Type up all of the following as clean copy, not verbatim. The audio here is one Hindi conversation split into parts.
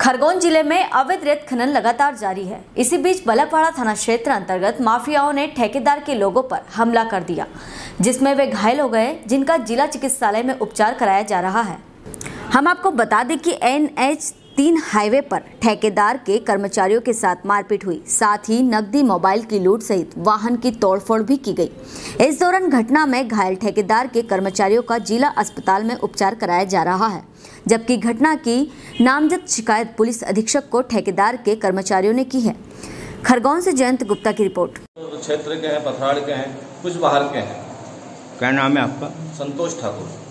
खरगोन जिले में अवैध रेत खनन लगातार जारी है। इसी बीच बलकवाड़ा थाना क्षेत्र अंतर्गत माफियाओं ने ठेकेदार के लोगों पर हमला कर दिया, जिसमें वे घायल हो गए, जिनका जिला चिकित्सालय में उपचार कराया जा रहा है। हम आपको बता दें कि NH-3 हाईवे पर ठेकेदार के कर्मचारियों के साथ मारपीट हुई, साथ ही नकदी, मोबाइल की लूट सहित वाहन की तोड़फोड़ भी की गई। इस दौरान घटना में घायल ठेकेदार के कर्मचारियों का जिला अस्पताल में उपचार कराया जा रहा है, जबकि घटना की नामजद शिकायत पुलिस अधीक्षक को ठेकेदार के कर्मचारियों ने की है। खरगोन से जयंत गुप्ता की रिपोर्ट। क्षेत्र के हैं, पथराड़ के हैं, कुछ बाहर के हैं। क्या नाम है आपका? संतोष ठाकुर।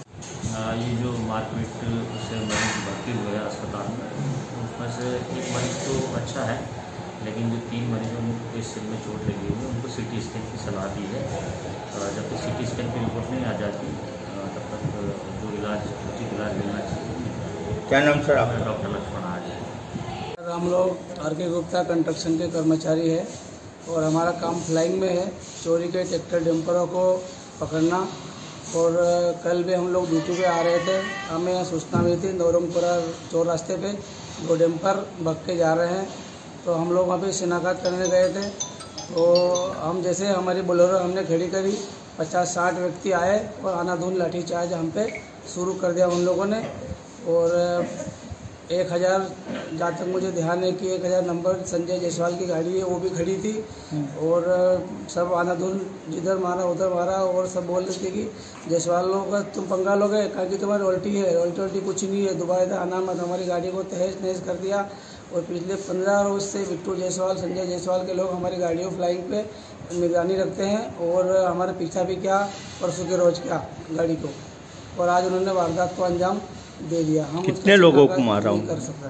ये जो मारपीट से मरीज भर्ती हुए अस्पताल में, उसमें से एक मरीज तो अच्छा है, लेकिन जो 3 मरीजों को इस सिर में चोट लगी हुई है, उनको CT स्कैन की सलाह दी है। जब तक CT स्कैन की रिपोर्ट नहीं आ जाती, तब तक जो इलाज, उचित इलाज लेना चाहिए। क्या नाम सर आपका? डॉक्टर लक्ष्मण। आज हम लोग आर के गुप्ता कंस्ट्रक्शन के कर्मचारी है और हमारा काम फ्लाइंग में है, चोरी के ट्रैक्टर डंपरों को पकड़ना। और कल भी हम लोग ड्यूटी पे आ रहे थे, हमें सूचना मिली थी नौरमपुरा चौर रास्ते पे 2 डंपर भाग के जा रहे हैं, तो हम लोग वहाँ पे शिनाख्त करने गए थे। तो हम जैसे हमारी बोलेरो हमने खड़ी करी, 50-60 व्यक्ति आए और आनाधून लाठीचार्ज हम पे शुरू कर दिया उन लोगों ने। और 1000, जहाँ तक मुझे ध्यान है कि 1000 नंबर संजय जयसवाल की गाड़ी है, वो भी खड़ी थी। और सब आनाधुन जिधर मारा उधर मारा, और सब बोल रहे थे कि जयसवाल लोग का तुम पंगा लोगे, कहा कि तुम्हारी उल्टी है। उल्टी कुछ नहीं है, दोबारा आना मत। हमारी गाड़ी को तहस नहस कर दिया। और पिछले 15 रोज से बिट्टू जयसवाल, संजय जयसवाल के लोग हमारी गाड़ियों फ्लाइंग पे निगरानी रखते हैं और हमारा पीछा भी किया परसों के रोज क्या गाड़ी को, और आज उन्होंने वारदात को अंजाम दे दिया। हम कितने लोगों को मारा कर सकता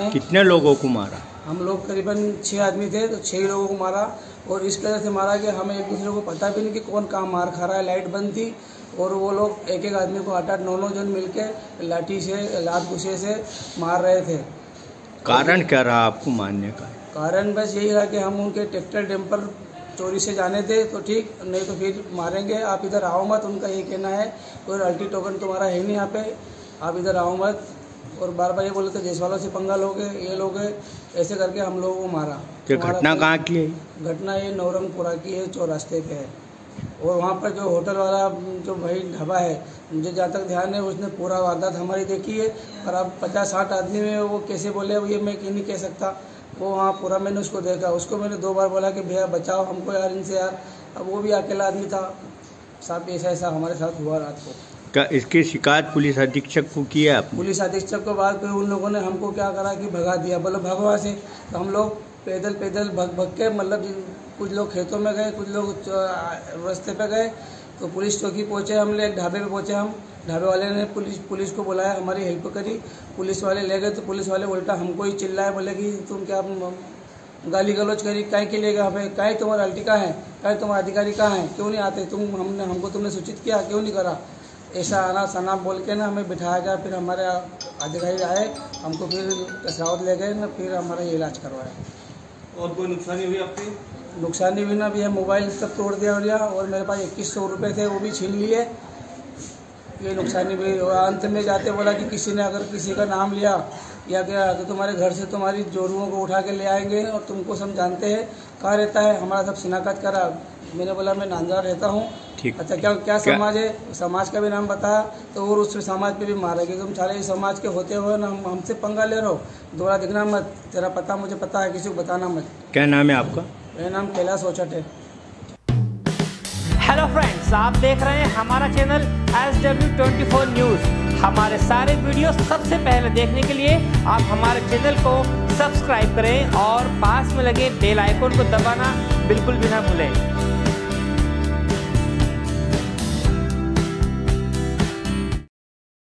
है? कितने लोगों को मारा? हम लोग करीबन 6 आदमी थे, तो 6 लोगों को मारा। और इस तरह से मारा कि हमें एक दूसरे को पता भी नहीं कि कौन कहाँ मार खा रहा है। लाइट बंद थी और वो लोग एक आदमी को 8-9 जन मिलके लाठी से, लात गुस्से से मार रहे थे। कारण क्या रहा आपको मारने का? कारण बस यही रहा कि हम उनके ट्रैक्टर डंपर चोरी से जाने थे तो ठीक, नहीं तो फिर मारेंगे, आप इधर आओ मत। उनका ये कहना है कोई अल्टी टोकन तुम्हारा है नहीं यहाँ पे, आप इधर आओ मत। और बार-बार ये बोले तो जयसवालों से पंगा लोगे, ये लोगे, ऐसे करके हम लोगों को मारा। तो घटना कहाँ की है? घटना ये नवरंगपुरा की है, चौरास्ते पे है। और वहाँ पर जो होटल वाला जो भाई ढाबा है, मुझे जहाँ तक ध्यान है उसने पूरा वारदात हमारी देखी है। और अब 50-60 आदमी में वो कैसे बोले, ये मैं नहीं कह सकता। वो वहाँ पूरा मैंने उसको देखा, उसको मैंने 2 बार बोला कि भैया बचाओ हमको यार इनसे यार। अब वो भी अकेला आदमी था साहब, ऐसा हमारे साथ हुआ रात को। क्या इसकी शिकायत पुलिस अधीक्षक को किया आपने? पुलिस अधीक्षक को बाद में उन लोगों ने हमको क्या करा कि भगा दिया, बोलो भगवा से। तो हम लोग पैदल भग के, मतलब कुछ लोग खेतों में गए, कुछ लोग रास्ते पे गए। तो पुलिस चौकी पहुँचे, हमने एक ढाबे पे पहुँचे। हम ढाबे वाले ने पुलिस को बुलाया, हमारी हेल्प करी, पुलिस वाले ले गए। तो पुलिस वाले उल्टा हमको ही चिल्लाए, बोले कि तुम क्या गाली गलौज करी, काहे के लिए गए, काहे तुम्हारा अल्टी कहाँ है, काहे तुम्हारे अधिकारी कहाँ है, क्यों नहीं आते तुम, हमने हमको तुमने सूचित किया क्यों नहीं करा। ऐसा आना सना बोल के ना हमें बिठाया गया। फिर हमारे अधिकारी आए, हमको फिर कसरावत ले गए ना, फिर हमारा ये इलाज करवाया। और कोई नुकसानी हुई आपकी? नुकसानी हुई ना, भैया मोबाइल सब तोड़ दिया भैया, और मेरे पास 2100 रुपये थे वो भी छीन लिए, ये नुकसानी हुई। और अंत में जाते बोला कि किसी ने अगर किसी का नाम लिया या क्या तो तुम्हारे घर से तुम्हारी जोरुओं को उठा के ले आएंगे, और तुमको सब जानते हैं कहाँ रहता है। हमारा सब शिनाख्त करा, मैंने बोला मैं नांदा रहता हूँ। अच्छा क्या समाज है, समाज का भी नाम बताया। तो और उस समाज पे भी मारा कि तुम सारे समाज के होते हो ना, हमसे पंगा ले रहो, दोबारा दिखना मत, तेरा पता मुझे पता है, किसी को बताना मत। क्या नाम है आपका? मेरा नाम कैलाश सोचाट है। हेलो फ्रेंड्स, आप देख रहे हैं हमारा चैनल SW 24 News। हमारे सारे वीडियो सबसे पहले देखने के लिए आप हमारे चैनल को सब्सक्राइब करें और पास में लगे बेल आइकन को दबाना बिल्कुल भी ना भूलें।